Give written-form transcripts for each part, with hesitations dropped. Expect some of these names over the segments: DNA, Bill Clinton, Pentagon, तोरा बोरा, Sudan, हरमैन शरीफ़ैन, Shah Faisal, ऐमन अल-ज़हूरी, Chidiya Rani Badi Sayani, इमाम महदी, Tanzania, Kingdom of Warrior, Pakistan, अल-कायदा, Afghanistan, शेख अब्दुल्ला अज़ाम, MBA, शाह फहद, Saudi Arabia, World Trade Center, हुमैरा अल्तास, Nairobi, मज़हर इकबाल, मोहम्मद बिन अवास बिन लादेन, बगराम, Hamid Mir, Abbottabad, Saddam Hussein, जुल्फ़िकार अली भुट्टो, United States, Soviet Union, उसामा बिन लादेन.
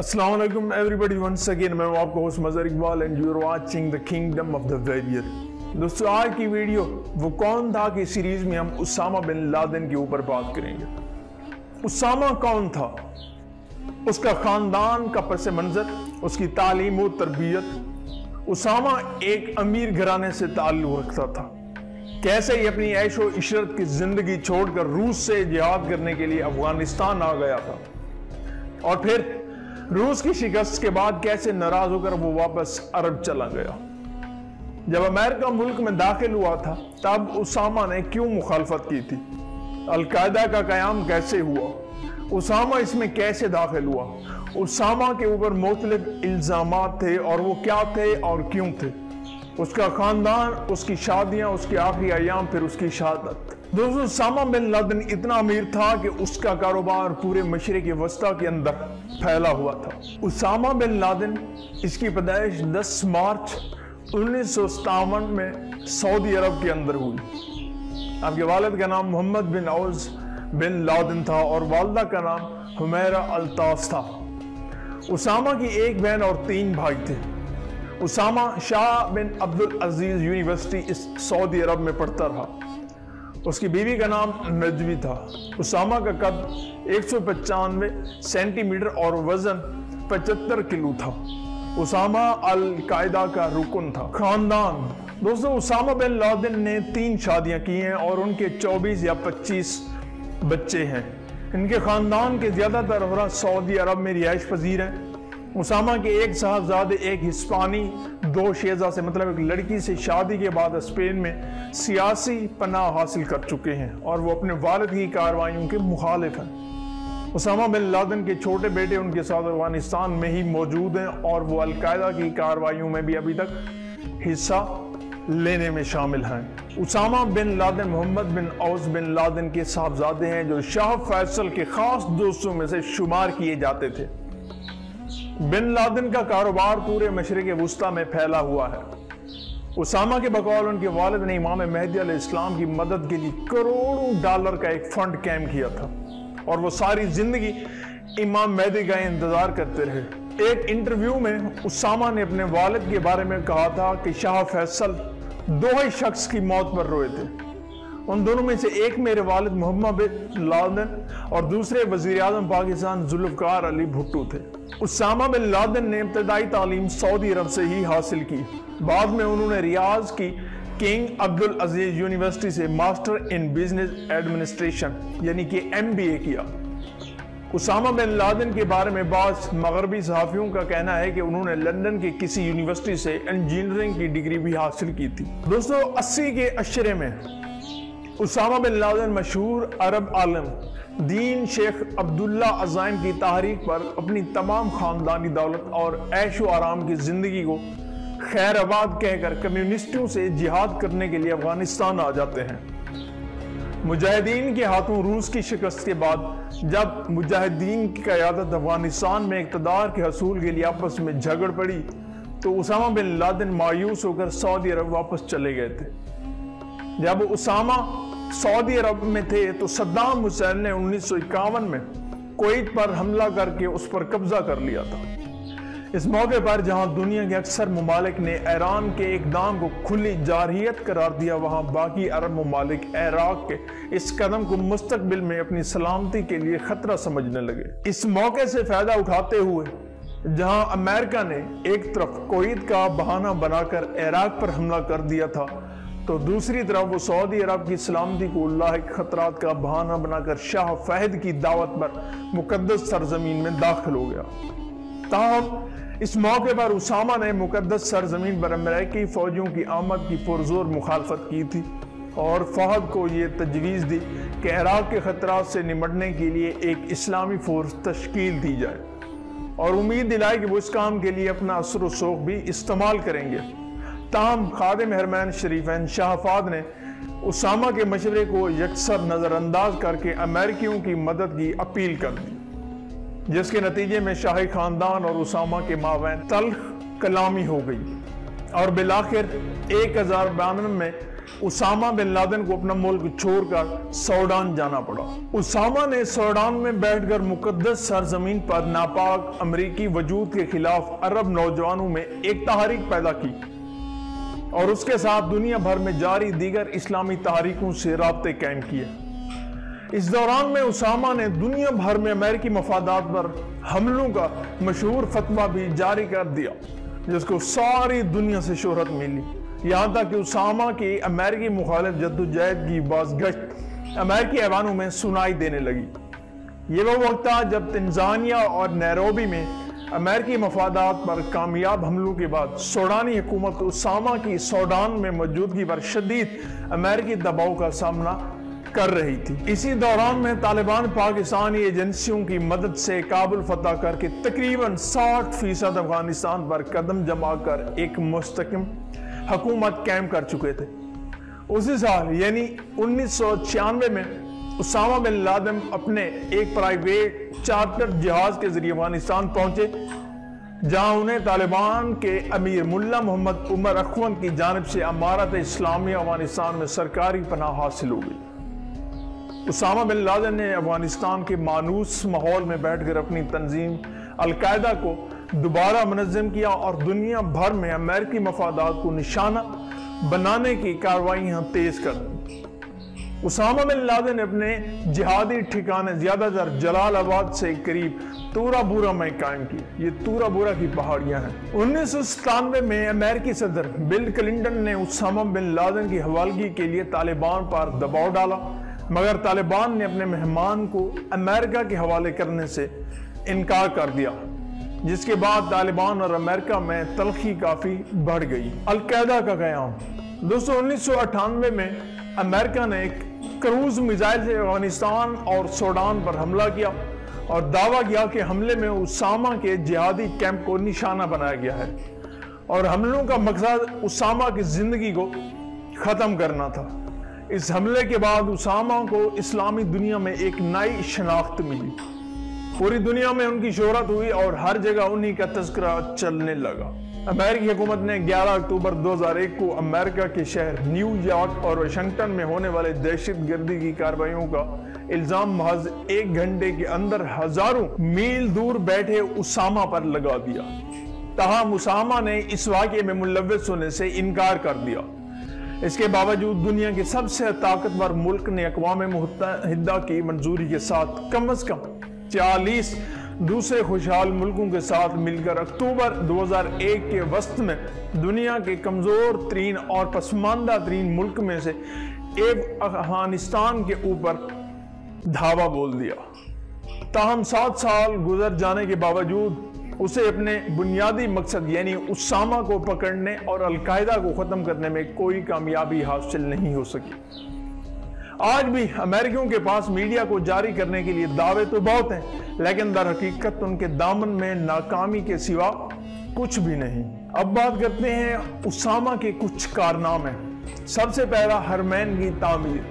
Assalamu alaikum everybody, once again मैं आपका host मज़हर इकबाल and you are watching the kingdom of the warrior. दोस्तों आज की वीडियो वो कौन था की सीरीज में हम उसामा बिन लादेन के ऊपर बात करेंगे। उसामा कौन था, उसका खानदान का पस मंजर, उसकी तालीम व तरबियत। उसामा एक अमीर घराने से ताल्लुक़ रखता था। कैसे ही अपनी ऐशो इशरत की जिंदगी छोड़कर रूस से जिहाद करने के लिए अफगानिस्तान आ गया था और फिर रूस की शिकस्त के बाद कैसे नाराज होकर वो वापस अरब चला गया। जब अमेरिका मुल्क में दाखिल हुआ था तब उसामा ने क्यों मुखालफत की थी, अलकायदा का क़याम कैसे हुआ, उसामा इसमें कैसे दाखिल हुआ, उसामा के ऊपर मुख्तलिफ इल्ज़ामात थे और वो क्या थे और क्यों थे, उसका खानदान, उसकी शादियां, उसके आखिरी अयाम, फिर उसकी शहादत। दोस्तों उसामा बिन लादेन इतना अमीर था कि उसका कारोबार पूरे मशरिक़ वस्ता के अंदर फैला हुआ था। उसामा बिन लादेन, इसकी पैदाइश 10 मार्च 1957 में सऊदी अरब के अंदर हुई। आपके वालिद का नाम मोहम्मद बिन अवास बिन लादेन था और वालदा का नाम हुमैरा अल्तास था। उसामा की एक बहन और 3 भाई थे। Osama Shah bin Abdul Aziz university इस सऊदी अरब में पढ़ता रहा। उसकी बीवी का नाम नजवी था। उसामा का कद 195 सेंटीमीटर और वज़न 75 किलो था। उसामा अल-कायदा का रुकन था। खानदान, दोस्तों उसामा बिन लादेन ने 3 शादियां की हैं और उनके 24 या 25 बच्चे हैं। इनके खानदान के ज़्यादातर अफराद सऊदी अरब में रिहाइश पजीर हैं। उसामा के एक साहबजादे, एक हिस्पानी, 2 शेजा से मतलब एक लड़की से शादी के बाद स्पेन में सियासी पनाह हासिल कर चुके हैं और वो अपने वालिद की कार्रवाइयों के मुखालिफ हैं। उसामा बिन लादेन के छोटे बेटे उनके साथ अफगानिस्तान में ही मौजूद हैं और वो अलकायदा की कार्रवाइयों में भी अभी तक हिस्सा लेने में शामिल हैं। उसामा बिन लादेन मोहम्मद बिन अवास बिन लादेन के साहबजादे हैं जो शाह फैसल के खास दोस्तों में से शुमार किए जाते थे। बिन लादेन का कारोबार पूरे मशरिक़ वस्ता में फैला हुआ है। उसामा के बकौल उनके वालिद ने इमाम महदी अलैहिस्सलाम की मदद के लिए करोड़ों डॉलर का एक फंड कायम किया था और वो सारी जिंदगी इमाम महदी का इंतजार करते रहे। एक इंटरव्यू में उसामा ने अपने वालिद के बारे में कहा था कि शाह फैसल 2 ही शख्स की मौत पर रोए थे। उन दोनों में से एक मेरे वालिद मोहम्मद बिन लादेन और दूसरे वज़ीर आज़म पाकिस्तान जुल्फ़िकार अली भुट्टो थे। उसामा बिन लादेन ने इब्तदाई तालीम सऊदी अरब से ही हासिल की। बाद में उन्होंने रियाज की किंग अब्दुल अजीज़ यूनिवर्सिटी से मास्टर इन बिजनेस एडमिनिस्ट्रेशन यानी कि MBA किया। उसामा बिन लादेन के बारे में बाज़ मगरबी सहाफ़ियों का कहना है कि उन्होंने लंदन की किसी यूनिवर्सिटी से इंजीनियरिंग की डिग्री भी हासिल की थी। दोस्तों 80 के अशरे में उसामा बिन लादेन मशहूर अरब आलम दीन शेख अब्दुल्ला अज़ाम की तहरीक पर अपनी तमाम ख़ानदानी दौलत और ऐशो आराम की ज़िंदगी को खैराबाद कहकर कम्युनिस्टों से जिहाद करने के लिए अफगानिस्तान आ जाते हैं। मुजाहिदीन के हाथों रूस की शिकस्त के बाद जब मुजाहिदीन की क़यादत अफगानिस्तान में इक़्तिदार के हसूल के लिए आपस में झगड़ पड़ी तो उसामा बिन लादेन मायूस होकर सऊदी अरब वापस चले गए थे। जब उसामा सऊदी अरब में थे तो सद्दाम हुसैन ने 1951 में कुवैत पर हमला करके उस पर कब्जा कर लिया था। इस मौके पर जहाँ दुनिया के अक्सर ममालिक ने ईरान के इक़दाम को खुली जारहियत करार दिया, वहाँ बाकी अरब ममालिक इराक़ के इस कदम को मुस्तकबिल में अपनी सलामती के लिए ख़तरा समझने लगे। इस मौके से फ़ायदा उठाते हुए जहाँ अमेरिका ने एक तरफ कुवैत का बहाना बनाकर इराक़ पर हमला कर दिया था तो दूसरी तरफ वो सऊदी अरब की सलामती को लाहिक ख़तरात का बहाना बनाकर शाह फहद की दावत पर मुक़द्दस सरज़मीन में दाखिल हो गया। ताहम इस मौके पर उसामा ने मुक़द्दस सरजमीन पर अमेरिकी फ़ौजियों की आमद की पुरजोर मुखालफत की थी और फहद को ये तजवीज़ दी कि इराक़ के ख़तरात से निमटने के लिए एक इस्लामी फ़ोर्स तश्कील दी जाए और उम्मीद दिलाई कि वो इस काम के लिए अपना असर व शौक़ भी इस्तेमाल करेंगे। ताहम ख़ादिम हरमैन शरीफ़ैन शाह फ़हद ने उसामा के मशवरे को यकसर नज़रअंदाज करके अमेरिकियों की मदद की अपील कर दी, जिसके नतीजे में शाही खानदान और उसामा के माबैन तल्ख कलामी हो गई और बिलाखिर 1092 में उसामा बिन लादेन को अपना मुल्क छोड़कर सूडान जाना पड़ा। उसामा ने सूडान में बैठकर मुकद्दस सरजमीन पर नापाक अमरीकी वजूद के खिलाफ अरब नौजवानों में एक तहरीक पैदा की और उसके साथ दुनिया भर में जारी दीगर इस्लामी तहरीकों से राब्ते कायम किए। इस दौरान में उसामा ने दुनिया भर में अमेरिकी मफादात पर हमलों का मशहूर फतवा भी जारी कर दिया, जिसको सारी दुनिया से शोहरत मिली। यहाँ तक कि उसामा की अमेरिकी मुखालिफ जद्दोजहद की बाज़गश्त अमेरिकी ऐवानों में सुनाई देने लगी। ये वो वक्त था जब तंजानिया और नैरोबी में अमेरिकी मफादात पर कामयाब हमलों के बाद सूडानी हुकूमत उसामा की सूडान में मौजूदगी पर शदीद अमेरिकी दबाव का सामना कर रही थी। इसी दौरान में तालिबान पाकिस्तानी एजेंसियों की मदद से काबुल फतह करके तकरीबन 60% अफगानिस्तान पर कदम जमा कर एक मुस्तकिम हुकूमत कायम कर चुके थे। उसी साल यानी 1996 में उसामा बिन लादेन अपने एक प्राइवेट चार्टर जहाज के जरिए अफगानिस्तान पहुंचे, जहां उन्हें तालिबान के अमीर मुल्ला मोहम्मद उमर अखवन की जानिब से अमारत इस्लामी अफगानिस्तान में सरकारी पनाह हासिल हो गई। उसामा बिन लादेन ने अफगानिस्तान के मानूस माहौल में बैठकर अपनी तंजीम अलकायदा को दोबारा मनज़म किया और दुनिया भर में अमेरिकी मफादात को निशाना बनाने की कार्रवाइयाँ तेज़ कर दी। उसामा बिन लादेन ने अपने जिहादी ठिकाने ज़्यादातर जलालाबाद से करीब तोरा बोरा में कायम किए। ये तोरा बोरा की पहाड़ियाँ हैं। 1997 में अमेरिकी सदर बिल क्लिंटन ने उसामा बिन लादेन की हवालगी के लिए तालिबान पर दबाव डाला, मगर तालिबान ने अपने मेहमान को अमेरिका के हवाले करने से इनकार कर दिया, जिसके बाद तालिबान और अमेरिका में तलखी काफ़ी बढ़ गई। अलकायदा का क़याम। दोस्तों, 1998 में अमेरिका ने एक क्रूज मिसाइल से अफगानिस्तान और सूडान पर हमला किया और दावा किया कि हमले में उसामा के जिहादी कैंप को निशाना बनाया गया है और हमलों का मकसद उसामा की जिंदगी को ख़त्म करना था। इस हमले के बाद उसामा को इस्लामी दुनिया में एक नई शनाख्त मिली। पूरी दुनिया में उनकी शोहरत हुई और हर जगह उन्हीं का तस्करा चलने लगा। अमेरिकी हुकूमत ने 11 अक्टूबर 2001 को अमेरिका के शहर न्यूयॉर्क और वाशिंगटन में होने वाले दहशत गर्दी की कार्रवाइयों का इल्ज़ाम महज 1 घंटे के अंदर हजारों मील दूर बैठे उसामा पर लगा दिया। तहम उसामा ने इस वाक़े में मुलव्वस होने से इनकार कर दिया। इसके बावजूद दुनिया के सबसे ताकतवर मुल्क ने अक़वाम मुत्तहिदा की मंजूरी के साथ कम अज़ कम 40 दूसरे खुशहाल मुल्कों के साथ मिलकर अक्टूबर 2001 के वस्त में दुनिया के कमज़ोर तरीन और पसमानदा तरीन मुल्क में से एक अफगानिस्तान के ऊपर धावा बोल दिया। ताहम 7 साल गुजर जाने के बावजूद उसे अपने बुनियादी मकसद यानी उसामा को पकड़ने और अलकायदा को ख़त्म करने में कोई कामयाबी हासिल नहीं हो सकी। आज भी अमेरिकियों के पास मीडिया को जारी करने के लिए दावे तो बहुत हैं, लेकिन दर हकीकत उनके दामन में नाकामी के सिवा कुछ भी नहीं। अब बात करते हैं उसामा के कुछ कारनामे। सबसे पहला, हरमैन की तामीर।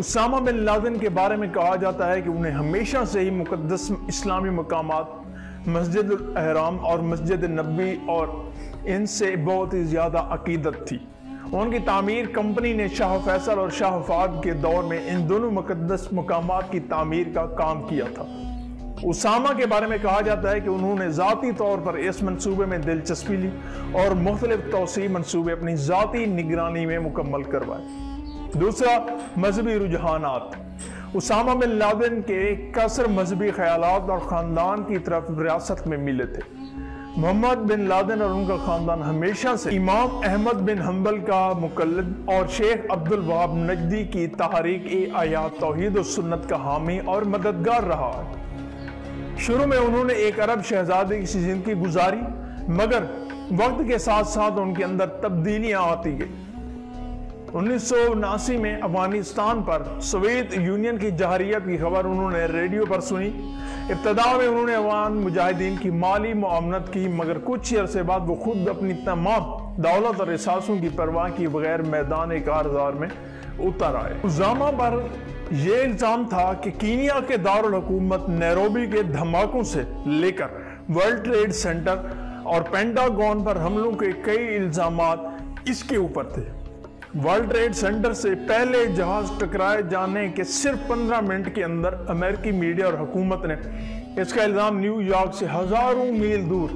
उसामा बिन लादेन के बारे में कहा जाता है कि उन्हें हमेशा से ही मुकद्दस इस्लामी मकामात, मस्जिदुल अहराम और मस्जिद नबी और इनसे बहुत ही ज़्यादा अकीदत थी। उनकी तामीर कंपनी ने शाह फैसल और शाह फाद के दौर में इन दोनों मुकद्दस मकामात की तामीर का काम किया था। उसामा के बारे में कहा जाता है कि उन्होंने ज़ाती तौर पर इस मनसूबे में दिलचस्पी ली और मुख्तलिफ तोसी मनसूबे अपनी ज़ाती निगरानी में मुकम्मल करवाए। दूसरा, मजहबी रुझानात। उसामा बिन लादेन के कसर मजहबी ख्यालात और ख़ानदान की तरफ विरासत में मिले थे। मोहम्मद बिन लादेन और उनका ख़ानदान हमेशा से इमाम अहमद बिन हम्बल का मुकल्लिद और शेख अब्दुल वहाब नजदी की तहरीक आयात तौहीद और सुन्नत का हामी और मददगार रहा। शुरू में उन्होंने एक अरब शहजादी की ज़िंदगी गुजारी, मगर वक्त के साथ साथ उनके अंदर तब्दीलियाँ आती गई। 1979 में अफगानिस्तान पर सोवियत यूनियन की जहरीत की खबर उन्होंने रेडियो पर सुनी। इब्तदा में उन्होंने अफगान मुजाहिदीन की माली मुआवनत की, मगर कुछ ही अरसे बाद वो खुद अपनी तमाम दौलत और एहसासों की परवाह की बगैर मैदान कारज़ार में उतर आए। उसामा पर यह इल्ज़ाम था कि कीनिया के दारुल हुकूमत नैरोबी के धमाकों से लेकर वर्ल्ड ट्रेड सेंटर और पेंटागन पर हमलों के कई इल्ज़ामात इसके ऊपर थे। वर्ल्ड ट्रेड सेंटर से पहले जहाज टकराए जाने के सिर्फ 15 मिनट के अंदर अमेरिकी मीडिया और हुकूमत ने इसका इल्ज़ाम न्यूयॉर्क से हज़ारों मील दूर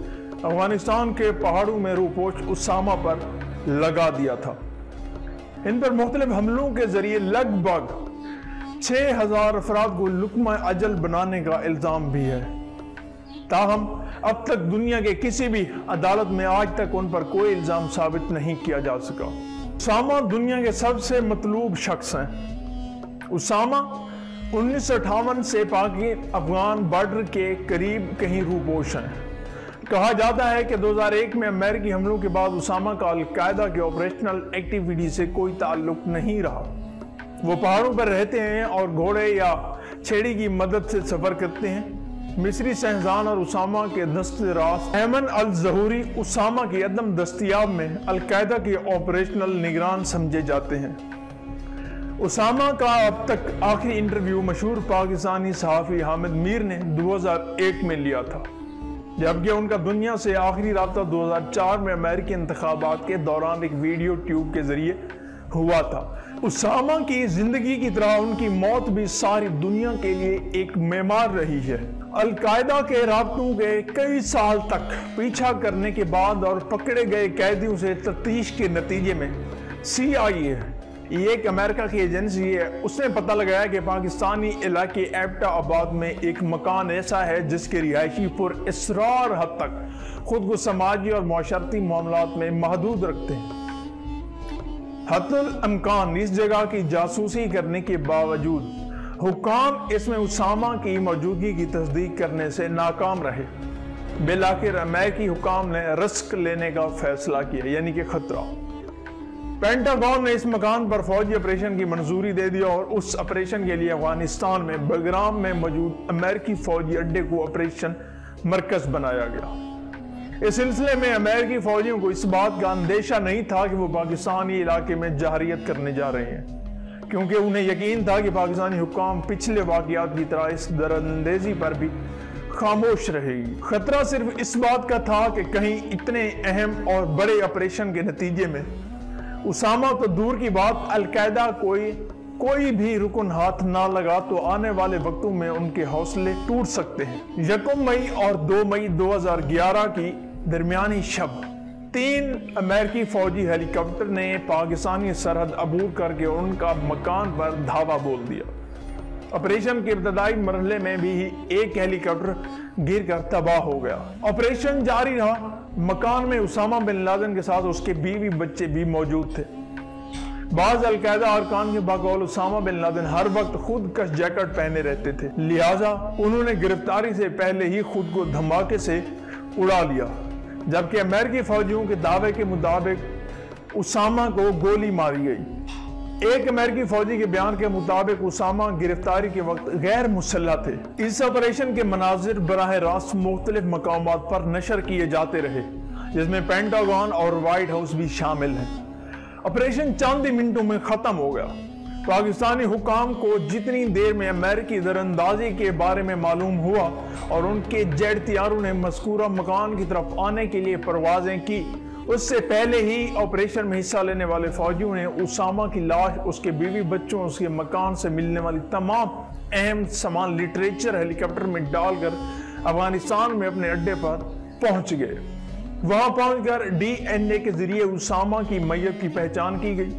अफगानिस्तान के पहाड़ों में रूपोश उसामा पर लगा दिया था। इन पर मुख्तलिफ हमलों के जरिए लगभग 6000 अफराद को लुकमा अजल बनाने का इल्ज़ाम भी है। ताहम अब तक दुनिया के किसी भी अदालत में आज तक उन पर कोई इल्ज़ाम साबित नहीं किया जा सका। उसामा दुनिया के सबसे मतलूब शख्स हैं। उसामा 1958 से पाकिस्तान-अफगान बॉर्डर के करीब कहीं रूपोश हैं। कहा जाता है कि 2001 में अमेरिकी हमलों के बाद उसामा का अल-कायदा के ऑपरेशनल एक्टिविटी से कोई ताल्लुक नहीं रहा। वो पहाड़ों पर रहते हैं और घोड़े या छेड़ी की मदद से सफर करते हैं। मिस्री शहजान और उसामा के दस्तरास ऐमन अल-ज़हूरी उसामा की अदम दस्तियाब में अल-कायदा के ऑपरेशनल निगरान समझे जाते हैं। उसामा का अब तक आखिरी इंटरव्यू मशहूर पाकिस्तानी सहाफ़ी हामिद मीर ने 2001 में लिया था, जबकि उनका दुनिया से आखिरी रब्ता 2004 में अमेरिकी इंतखाबात के दौरान एक वीडियो ट्यूब के जरिए हुआ था। उसामा की जिंदगी की तरह उनकी मौत भी सारी दुनिया के लिए एक मेमार रही है। अलकायदा के राब्तों के कई साल तक पीछा करने के बाद और पकड़े गए कैदियों से तफ्तीश के नतीजे में CIA ये एक अमेरिका की एजेंसी है, उसने पता लगाया कि पाकिस्तानी इलाके एबटाबाद में एक मकान ऐसा है जिसके रिहायशी पर इसरार हद तक खुद को समाजी और माशरती मामलात में महदूद रखते हैं। हतल अमकान इस जगह की जासूसी करने के बावजूद हुकाम इसमें उसामा की मौजूदगी की तस्दीक करने से नाकाम रहे। बिलाखिर अमेरिकी हुकाम ने रिस्क लेने का फैसला किया, यानी कि खतरा। पेंटागॉन ने इस मकान पर फौजी ऑपरेशन की मंजूरी दे दी और उस ऑपरेशन के लिए अफगानिस्तान में बगराम में मौजूद अमेरिकी फौजी अड्डे को ऑपरेशन मरकज बनाया गया। इस सिलसिले में अमेरिकी फौजियों को इस बात का अंदेशा नहीं था कि वो पाकिस्तानी इलाके में जहरियत करने जा रहे हैं, क्योंकि उन्हें यकीन था कि पाकिस्तानी हुकाम पिछले वाक़ियात की तरह इस दरअंदेजी पर भी खामोश रहेगी। खतरा सिर्फ इस बात का था कि कहीं इतने अहम और बड़े ऑपरेशन के नतीजे में उसामा तो दूर की बात अलकायदा कोई भी रुकन हाथ ना लगा तो आने वाले वक्तों में उनके हौसले टूट सकते हैं। 1 मई और 2 मई 2011 की दरमियानी शब 3 अमेरिकी फौजी हेलीकॉप्टर ने पाकिस्तानी सरहद अबूर करके उनका मकान पर धावा बोल दिया। ऑपरेशन के इब्तदाई मरहले में भी एक हेलीकॉप्टर गिरकर तबाह हो गया। ऑपरेशन जारी रहा। मकान में उसामा बिन लादेन के साथ उसके बीवी बच्चे भी मौजूद थे। बाज अलकायदा अरकान के बकौल उसामा बिन लादेन हर वक्त खुदकश जैकेट पहने रहते थे, लिहाजा उन्होंने गिरफ्तारी से पहले ही खुद को धमाके से उड़ा लिया, जबकि अमेरिकी फौजियों के दावे के मुताबिक उसामा को गोली मारी गई। एक अमेरिकी फौजी के बयान के मुताबिक उसामा गिरफ्तारी के वक्त गैर मुसल्लह थे। इस ऑपरेशन के मनाजिर बराह रास्त मुख्तलिफ मकामात पर नशर किए जाते रहे, जिसमें पेंटागन और व्हाइट हाउस भी शामिल है। ऑपरेशन चंद ही मिनटों में खत्म हो गया। पाकिस्तानी हुकाम को जितनी देर में अमेरिकी दरअंदाजी के बारे में मालूम हुआ और उनके जेट तैयारों ने मस्कूरा मकान की तरफ आने के लिए परवाजें की, उससे पहले ही ऑपरेशन में हिस्सा लेने वाले फौजियों ने उसामा की लाश, उसके बीवी बच्चों, उसके मकान से मिलने वाली तमाम अहम सामान, लिटरेचर हेलीकॉप्टर में डालकर अफगानिस्तान में अपने अड्डे पर पहुंच गए। वहां पहुंचकर DNA के जरिए उसामा की मैयत की पहचान की गई,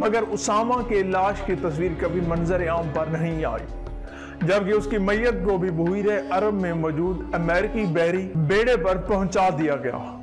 मगर उसामा के लाश की तस्वीर कभी मंजर आम पर नहीं आई, जबकि उसकी मैयत को भी बहूर अरब में मौजूद अमेरिकी बहरी बेड़े पर पहुंचा दिया गया।